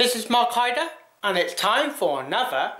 This is Mark Hyder, and it's time for another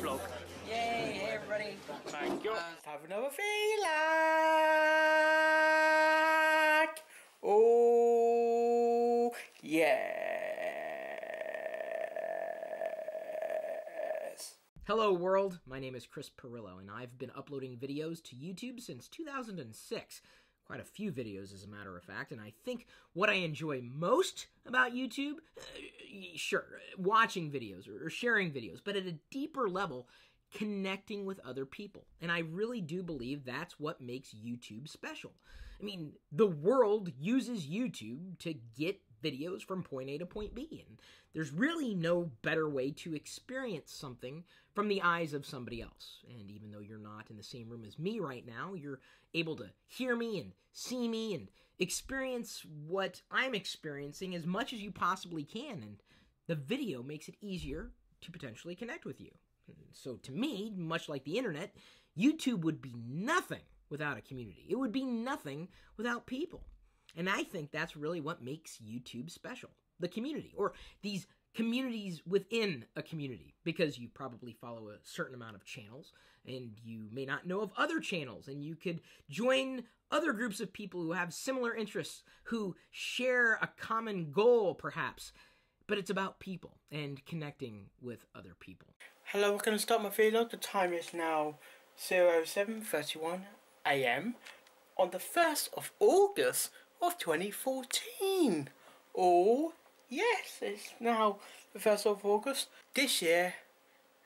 vlog. Yay, hey everybody. Thank you. Let's have another vlog. Oh, yes. Hello world, my name is Chris Perillo and I've been uploading videos to YouTube since 2006. Quite a few videos as a matter of fact, and I think what I enjoy most about YouTube, sure, watching videos or sharing videos, but at a deeper level, connecting with other people. And I really do believe that's what makes YouTube special. I mean, the world uses YouTube to get videos from point A to point B, and there's really no better way to experience something from the eyes of somebody else. And even though you're not in the same room as me right now, you're able to hear me and see me and experience what I'm experiencing as much as you possibly can, and the video makes it easier to potentially connect with you. And so to me, much like the internet, YouTube would be nothing without a community. It would be nothing without people. And I think that's really what makes YouTube special. The community, or these communities within a community, because you probably follow a certain amount of channels, and you may not know of other channels, and you could join other groups of people who have similar interests, who share a common goal, perhaps. But it's about people, and connecting with other people. Hello, we're going to start my vlog. The time is now 07:31 AM on the 1st of August, of 2014. Oh yes, it's now the 1st of August. This year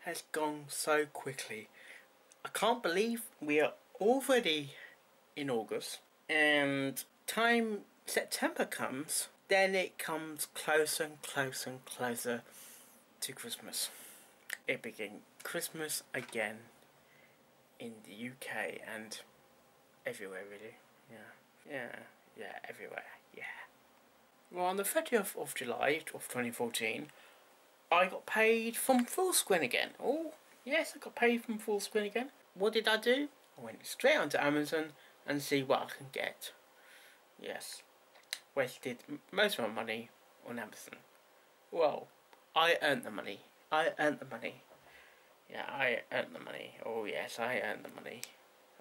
has gone so quickly. I can't believe we are already in August, and time September comes, then it comes closer and closer and closer to Christmas. It begins Christmas again in the UK and everywhere really. Yeah, everywhere, yeah. Well, on the 30th of July of 2014, I got paid from Fullscreen again. Oh, yes, I got paid from Fullscreen again. What did I do? I went straight onto Amazon and see what I can get. Yes, wasted most of my money on Amazon. Well, I earned the money. Yeah, I earned the money. Oh, yes, I earned the money.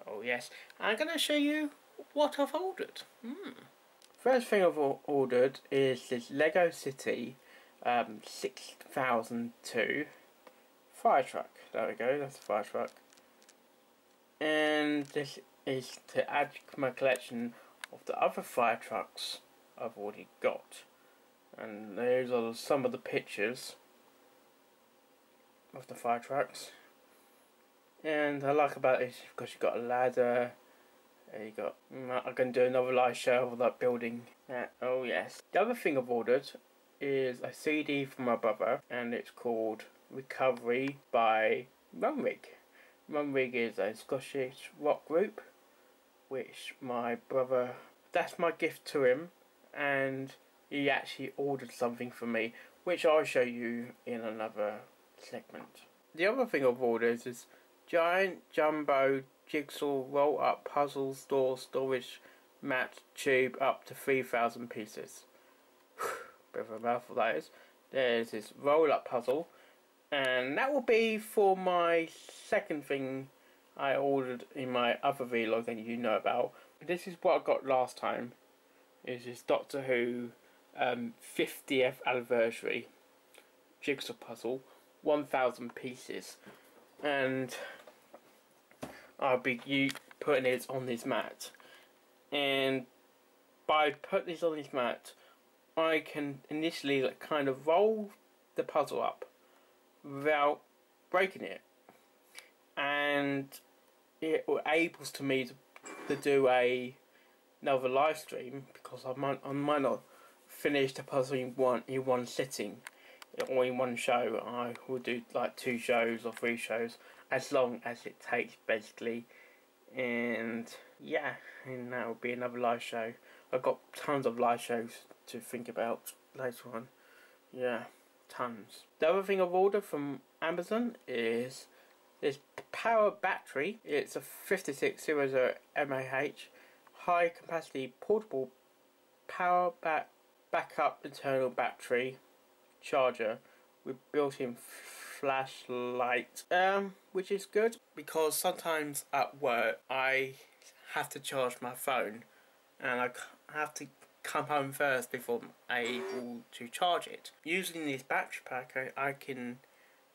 Oh, yes. I'm going to show you what I've ordered. First thing I've ordered is this Lego City 6002 fire truck. There we go, that's the fire truck. And this is to add to my collection of the other fire trucks I've already got. And those are some of the pictures of the fire trucks. And I like about it because you've got a ladder. There you go. I'm going to do another live show of that building. Oh yes. The other thing I've ordered is a CD from my brother, and it's called Recovery by Runrig. Runrig is a Scottish rock group, which my brother, that's my gift to him, and he actually ordered something for me, which I'll show you in another segment. The other thing I've ordered is giant jumbo jigsaw roll up puzzle store storage mat tube up to 3,000 pieces. Bit of a mouthful that is. There's this roll up puzzle, and that will be for my second thing I ordered in my other vlog that you know about. This is what I got last time. Is this Doctor Who 50th anniversary jigsaw puzzle, 1,000 pieces, and I'll be putting it on this mat, and by putting this on this mat I can initially like, kind of roll the puzzle up without breaking it, and it enables to me to do another live stream, because I might not finish the puzzle in one sitting or in one show. I will do like 2 shows or 3 shows, as long as it takes, basically. And yeah, and that will be another live show. I've got tons of live shows to think about later on. Yeah, tons. The other thing I've ordered from Amazon is this power battery. It's a 5600 mAh high capacity portable power backup internal battery charger with built-in flashlight, which is good, because sometimes at work I have to charge my phone and I have to come home first before I'm able to charge it. Using this battery pack I can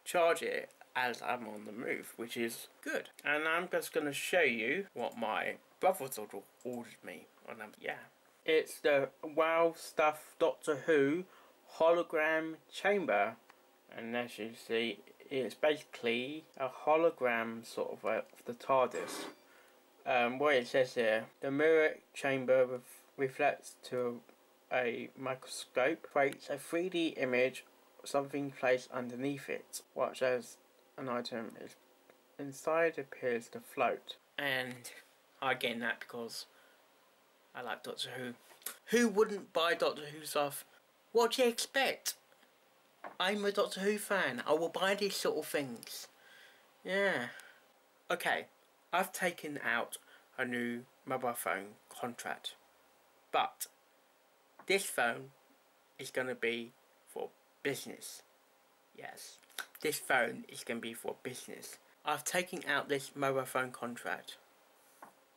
charge it as I'm on the move, which is good. And I'm just going to show you what my brother's ordered me. And yeah, it's the Wow Stuff Doctor Who hologram chamber, and as you see, it's basically a hologram sort of of the TARDIS. What it says here: the mirror chamber reflects to a microscope, creates a 3D image of something placed underneath it. Watch as an item is inside appears to float. And I get that because I like Doctor Who. Who wouldn't buy Doctor Who stuff? What do you expect? I'm a Doctor Who fan. I will buy these sort of things. Yeah. Okay, I've taken out a new mobile phone contract, but this phone is going to be for business. Yes, this phone is going to be for business. I've taken out this mobile phone contract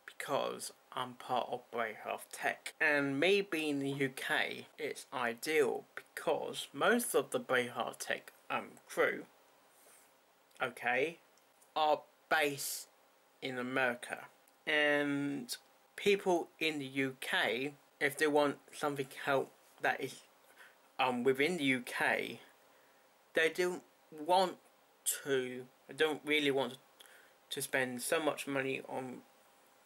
because I'm part of Braehawk Tech, and me being in the UK, it's ideal because most of the Braehawk Tech crew, okay, are based in America, and people in the UK, if they want something help that is within the UK, they don't really want to spend so much money on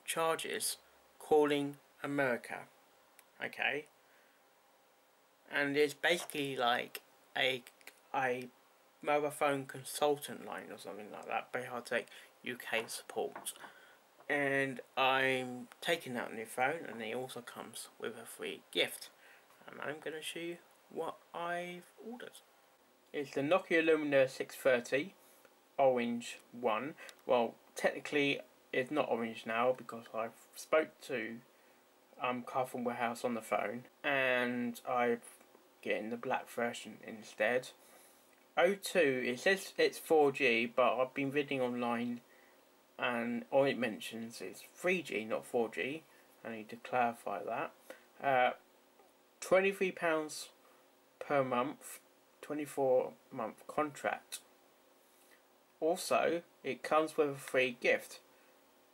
charges calling America, okay? And it's basically like a mobile phone consultant line or something like that, Braehawk Tech UK support. And I'm taking out a new phone, and it also comes with a free gift. And I'm going to show you what I've ordered. It's the Nokia Lumia 630 orange one. Well, technically it's not orange now, because I've spoke to Carphone Warehouse on the phone and I'm getting the black version instead. O2, it says it's 4G, but I've been reading online and all it mentions is 3G, not 4G. I need to clarify that. £23 per month, 24-month contract. Also, it comes with a free gift.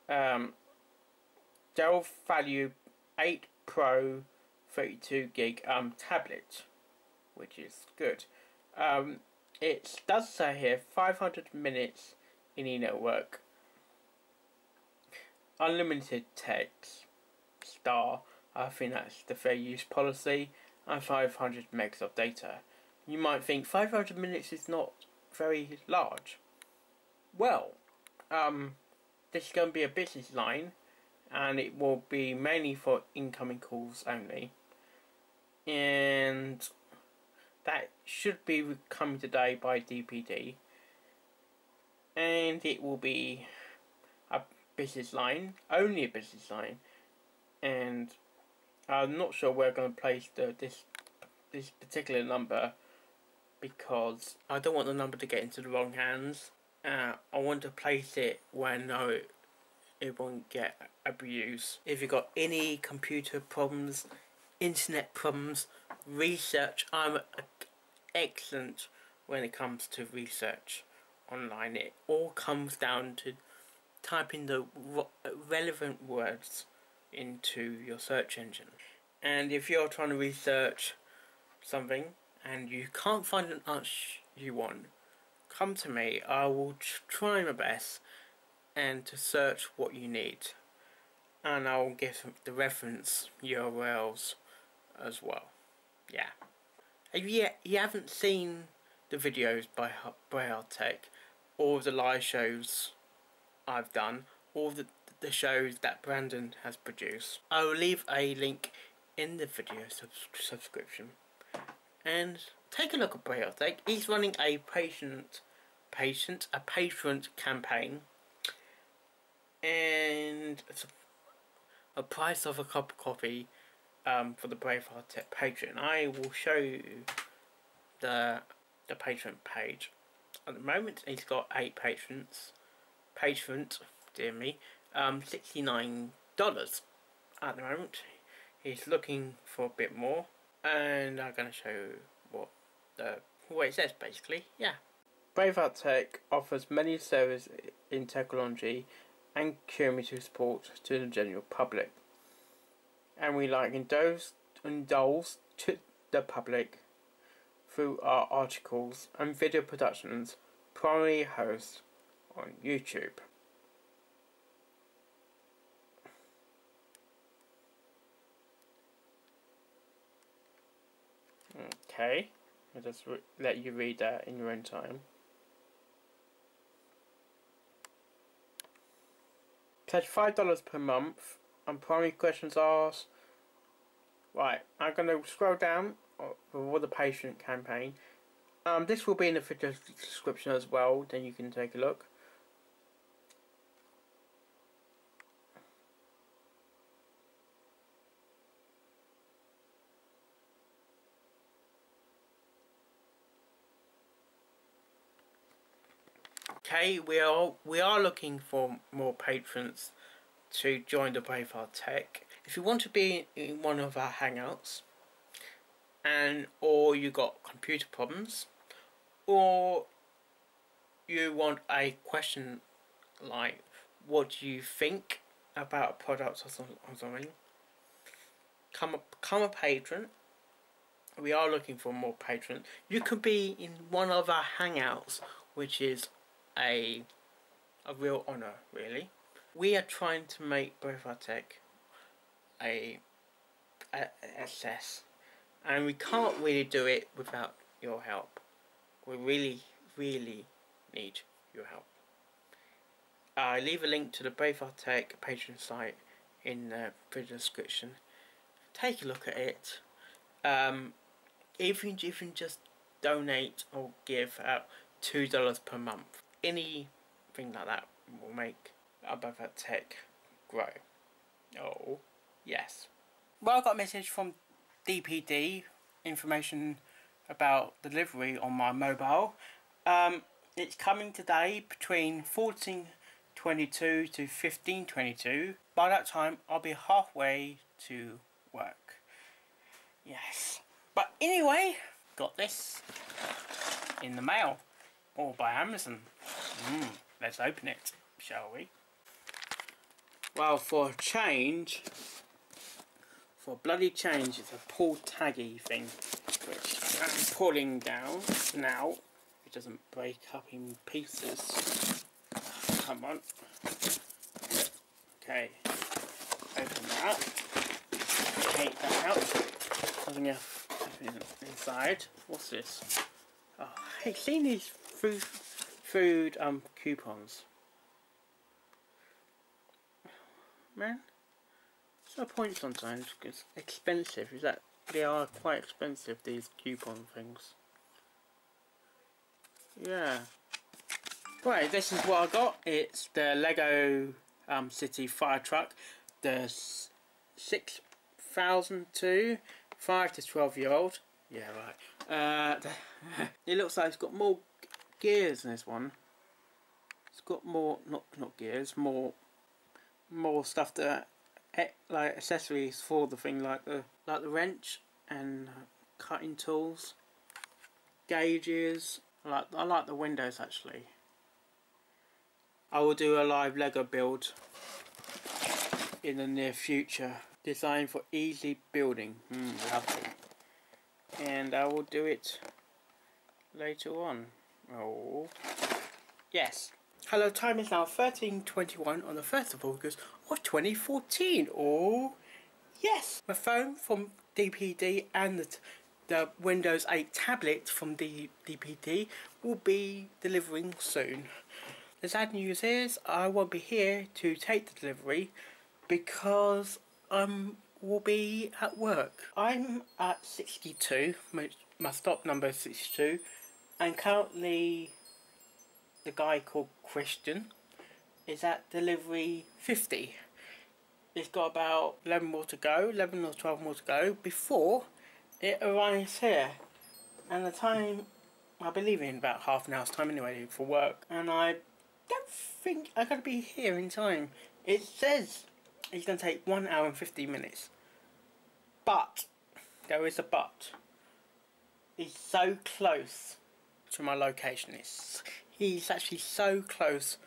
Dell Value 8 Pro 32GB tablet, which is good. It does say here 500 minutes in e-network, unlimited text star, I think that's the fair use policy, and 500 megs of data. You might think 500 minutes is not very large. Well, this is going to be a business line, and it will be mainly for incoming calls only. And that should be coming today by DPD. And it will be a business line, only a business line. And I'm not sure where I'm going to place this particular number, because I don't want the number to get into the wrong hands. I want to place it where it won't get abused. If you've got any computer problems, internet problems, research, I'm excellent when it comes to research online. It all comes down to typing the relevant words into your search engine. And if you're trying to research something and you can't find an answer you want, come to me. I will try my best and to search what you need, and I will give the reference URLs as well. Yeah. If you haven't seen the videos by Braehawk Tech, or the live shows I've done, or the shows that Brandon has produced, I will leave a link in the video subscription, and take a look at Braehawk Tech. He's running a patron campaign, and it's a price of a cup of coffee for the Braehawk Tech patron. I will show you the patron page. At the moment, he's got 8 patrons, dear me, $69 at the moment. He's looking for a bit more, and I'm going to show you what it says, basically. Yeah. Braehawk Tech offers many services in technology and community support to the general public, and we like indulge to the public through our articles and video productions, primarily hosts on YouTube. Okay, I'll just let you read that in your own time. Pledge $5 per month, and primary questions asked. Right, I'm going to scroll down for the patient campaign. This will be in the video description as well, then you can take a look. Okay, we are looking for more patrons to join the Braehawk Tech. If you want to be in one of our hangouts, and or you got computer problems, or you want a question like what do you think about a product or something, become a patron. We are looking for more patrons. You could be in one of our hangouts, which is a real honour, really. We are trying to make Braehawk Tech a success, and we can't really do it without your help. We really, really need your help. I leave a link to the Braehawk Tech Patreon site in the video description. Take a look at it. Even if you just donate or give out $2 per month, anything like that will make Braehawk Tech grow. Oh, yes. Well, I got a message from DPD, information about delivery on my mobile. It's coming today between 14:22 to 15:22. By that time, I'll be halfway to work. Yes. But anyway, got this in the mail, or by Amazon. Let's open it, shall we? Well, for a change, it's a pull taggy thing, which I'm pulling down now. It doesn't break up in pieces. Come on. Okay, open that up. Take that out. Nothing else inside. What's this? Oh, I hate seeing these food coupons. Man, there's no point sometimes, it's expensive. Is that they are quite expensive, these coupon things. Yeah. Right, this is what I got. It's the Lego City fire truck, the 6002 5 to 12-year-old. Yeah, right. It looks like it's got more gears in this one. It's got more not gears, more stuff that like accessories for the thing, like the wrench and cutting tools, gauges. I like the windows actually. I will do a live Lego build in the near future, designed for easy building. Lovely. And I will do it later on. Oh. Yes. Hello, time is now 13:21 on the 1st of August of 2014. Oh, yes. My phone from DPD and the Windows 8 tablet from the DPD will be delivering soon. The sad news is I won't be here to take the delivery because I will be at work. I'm at 62, my stop number is 62, and currently the guy called Christian is at delivery 50. It's got about 11 more to go, 11 or 12 more to go before it arrives here, and the time, I'll be leaving in about half an hour's time anyway for work, and I don't think I'm going to be here in time. It says it's going to take 1 hour and 15 minutes, but there is a but. He's so close to my location. He's actually so close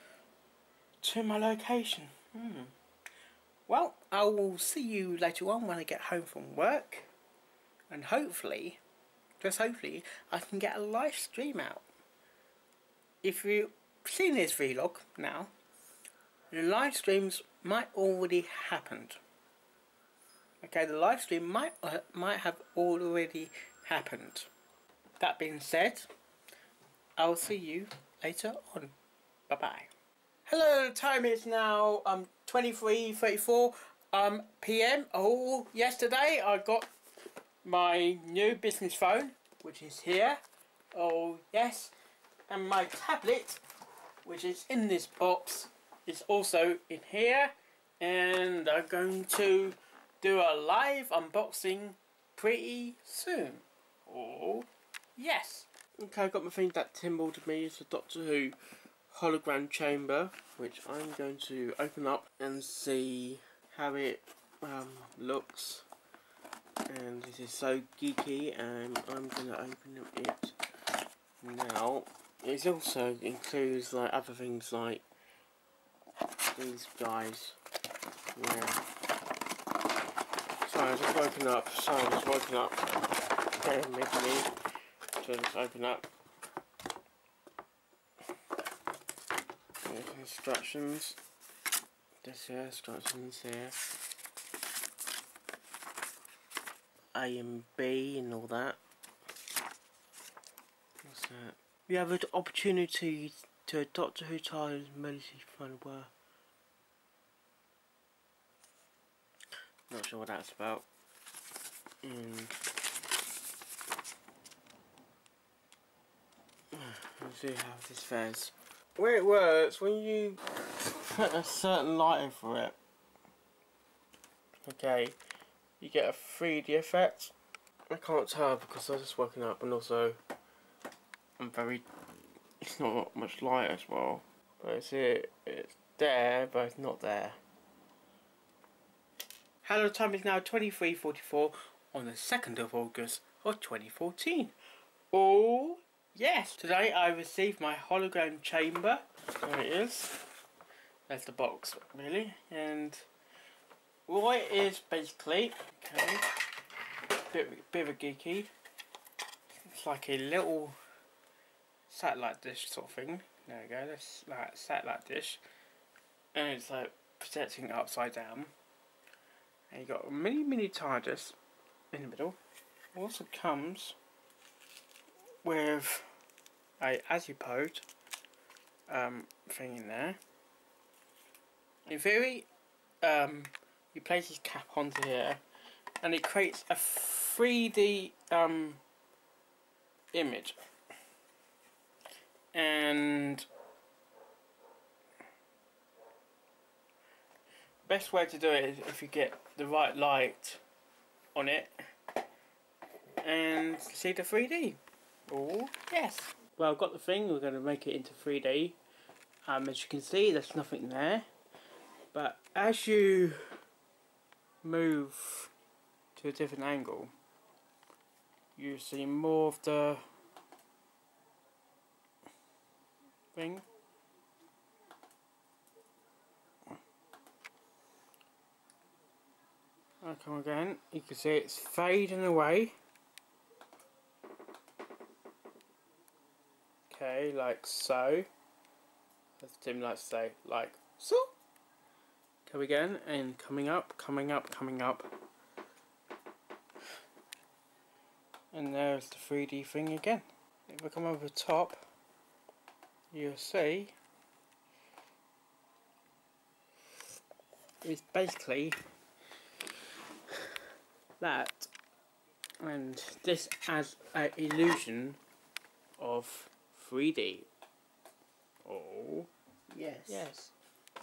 to my location. Well, I will see you later on when I get home from work, and hopefully, just hopefully, I can get a live stream out. If you've seen this vlog now, the live streams might already happened. Okay, the live stream might have already happened. That being said, I'll see you later on. Bye bye. Hello, time is now 23:34 p.m. Oh, yesterday I got my new business phone, which is here. Oh yes, and my tablet, which is in this box, is also in here, and I'm going to do a live unboxing pretty soon. Oh yes. Okay, I got my thing that Tim ordered me. It's the Doctor Who hologram chamber, which I'm going to open up and see how it looks. And this is so geeky, and I'm going to open it now. It also includes like other things like these guys. Yeah. Sorry, I've just woken up. Bear with me. So just open up. There's instructions. This here, instructions here. A and B and all that. What's that? We have an opportunity to Doctor Who TARDIS emergency fund were. Not sure what that's about. Let's see how this fares. Where it works when you put a certain lighting for it. Okay. You get a 3D effect. I can't tell because I'm just woken up, and also I'm very. It's not much light as well. But it's it. It's there, but it's not there. Hello, time is now 23:44 on the 2nd of August of 2014. Oh yes! Today I received my hologram chamber. There it is. That's the box, really, and. Well, it is basically, okay, bit of a geeky, it's like a little satellite dish sort of thing. There we go, that's like satellite dish, and it's like protecting upside down, and you've got a mini TARDIS in the middle. It also comes with a azipode thing in there. In theory, you place his cap onto here, and it creates a 3D image, and best way to do it is if you get the right light on it and see the 3D. Oh yes. Well, I've got the thing. We're going to make it into 3D. As you can see, there's nothing there, but as you move to a different angle, you see more of the thing. Okay, again, you can see it's fading away. Okay, like so. As Tim likes to say, like so. Go again, and coming up, coming up, coming up. And there's the 3D thing again. If we come over the top, you'll see it's basically that, and this has an illusion of 3D. Oh yes, yes.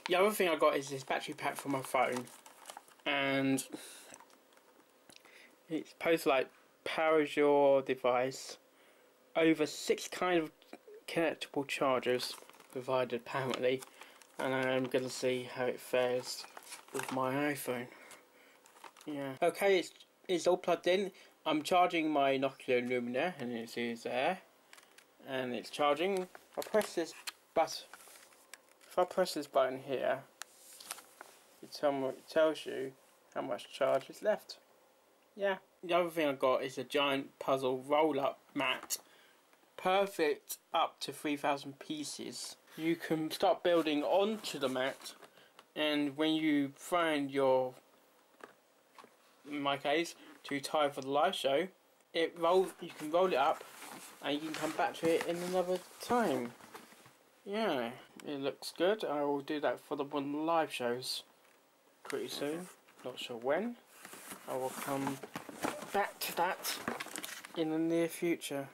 The other thing I got is this battery pack for my phone, and it's supposed to like powers your device over 6 kind of connectable chargers provided apparently, and I'm gonna see how it fares with my iPhone. Yeah. Okay, it's all plugged in. I'm charging my Nokia Lumia, and it is there, and it's charging. I press this button. If I press this button here, it tells you how much charge is left. Yeah. The other thing I got is a giant puzzle roll-up mat. Perfect up to 3,000 pieces. You can start building onto the mat, and when you find your, in my case, too tired for the live show, it rolls. You can roll it up, and you can come back to it in another time. Yeah, it looks good. I will do that for the one live shows pretty soon. Not sure when. I will come back to that in the near future.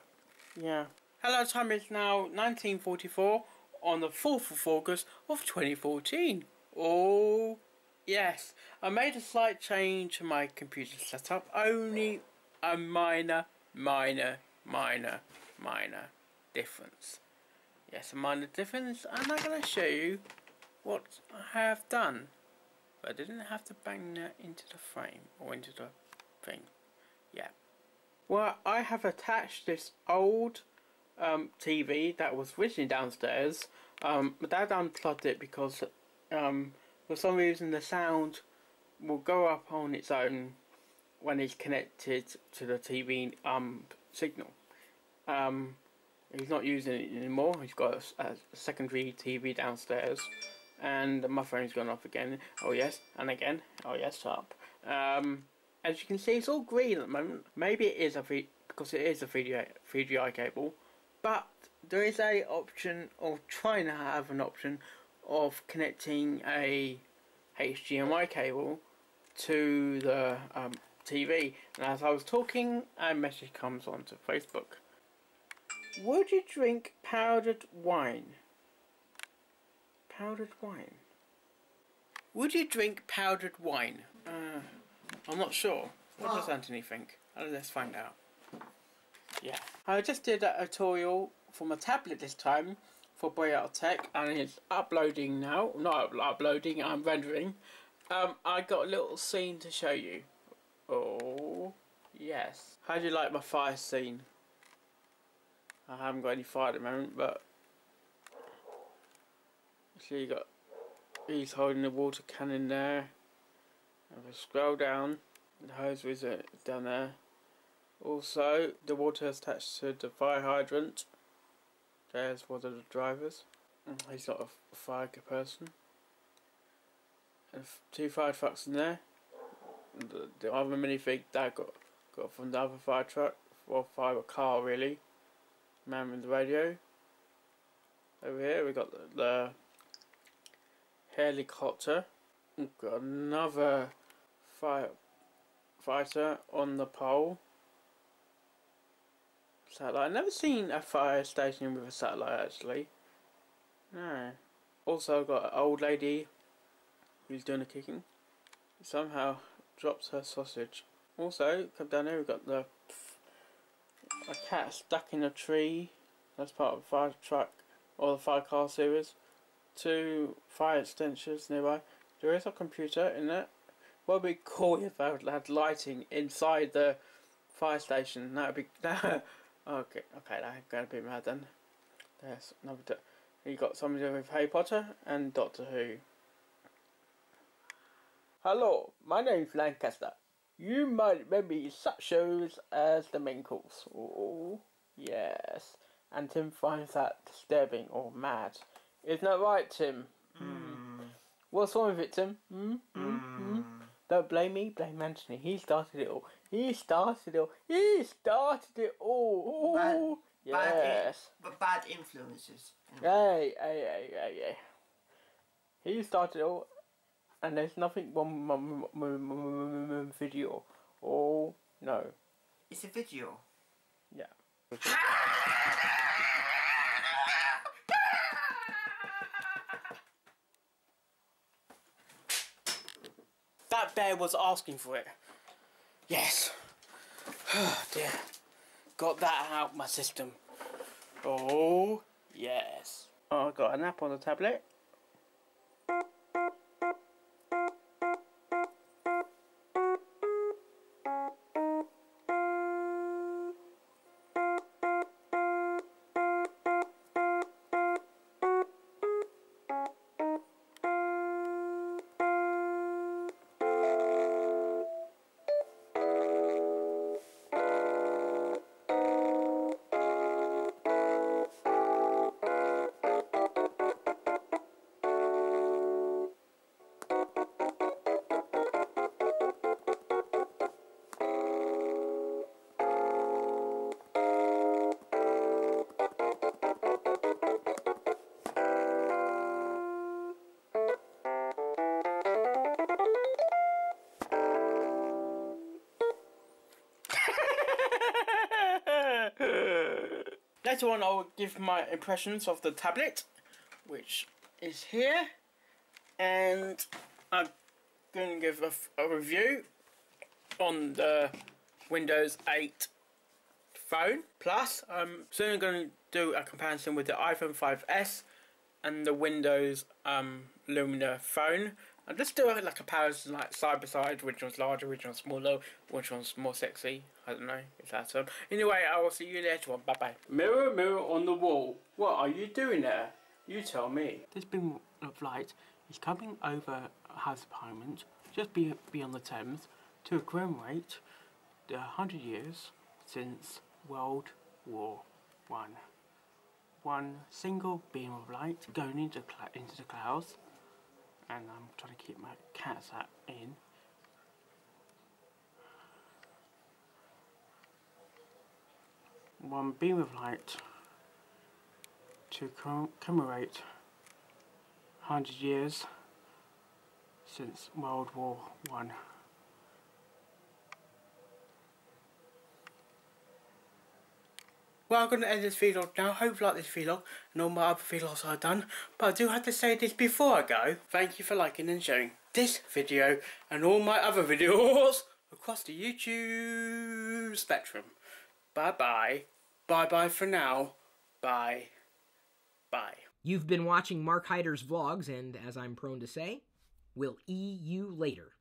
Yeah. Hello, time is now 19:44 on the 4th of August of 2014. Oh, yes. I made a slight change to my computer setup. Only a minor difference. Yes, a minor difference. I'm not going to show you what I have done. But I didn't have to bang that into the frame or into the thing. Yeah. Well, I have attached this old TV that was originally downstairs. My dad unplugged it because for some reason the sound will go up on its own when it's connected to the TV signal. He's not using it anymore. He's got a secondary TV downstairs, and my phone's gone off again. Oh yes, and again. Oh yes, up. As you can see, it's all green at the moment. Maybe it is because it is a 3GI cable, but there is a option, or trying to have an option, of connecting a HDMI cable to the TV. And as I was talking, a message comes onto Facebook. Would you drink powdered wine? Powdered wine? Would you drink powdered wine? I'm not sure. What does Anthony think? Let's find out. Yeah. I just did a tutorial from a tablet this time for Braehawk Tech, and it's uploading now. Not uploading, I'm rendering. I got a little scene to show you. Oh, yes. How do you like my fire scene? I haven't got any fire at the moment, but actually he's holding the water cannon there. If I scroll down, the hose is down there. Also, the water is attached to the fire hydrant. There's one of the drivers. He's not a fire person. And 2 fire trucks in there. The other minifig Dad got from the other fire truck, or fire car really. Man with the radio. Over here we got the helicopter. We've got another firefighter on the pole. Satellite. I've never seen a fire station with a satellite actually. No. Also got an old lady who's doing the cooking. Somehow drops her sausage. Also, come down here, we've got a cat stuck in a tree. That's part of the fire truck or the fire car series. 2 fire extinguishers nearby. There is a computer in it. What would be cool if I had lighting inside the fire station? That would be okay. That's gonna be mad then. There's another. You got something to do with Harry Potter and Doctor Who. Hello, my name's Lancaster. You might remember such shows as The Main Course. Oh yes, and Tim finds that disturbing or mad. Isn't that right, Tim? Mm. What's wrong with it, Tim? Mm? Mm. Mm. Don't blame me, blame Anthony. He started it all. He started it all. He started it all. Bad, yes. Bad influences. Anyway. Hey. He started it all, and there's nothing wrong video. Oh, no. It's a video. Yeah. That bear was asking for it. Yes. Oh dear. Got that out my system. Oh yes. Oh, I got an app on the tablet. Later on I'll give my impressions of the tablet, which is here, and I'm going to give a review on the Windows 8 phone. Plus I'm soon going to do a comparison with the iPhone 5s and the Windows Lumia phone. I'm just doing like a comparison, like side by side, which one's larger, which one's smaller, which one's more sexy. I don't know if that's on. Anyway, I will see you later on. Bye bye. Mirror, mirror on the wall, what are you doing there? You tell me. This beam of light is coming over a house apartment just beyond the Thames to commemorate the 100 years since World War I. One single beam of light going into the clouds. And I'm trying to keep my cat's hat in. One beam of light to commemorate 100 years since World War I. Well, I'm going to end this vlog now. Hope you like this vlog and all my other vlogs I've done. But I do have to say this before I go. Thank you for liking and sharing this video and all my other videos across the YouTube spectrum. Bye bye. Bye bye for now. Bye. Bye. You've been watching Mark Hyder's vlogs, and as I'm prone to say, we'll see you later.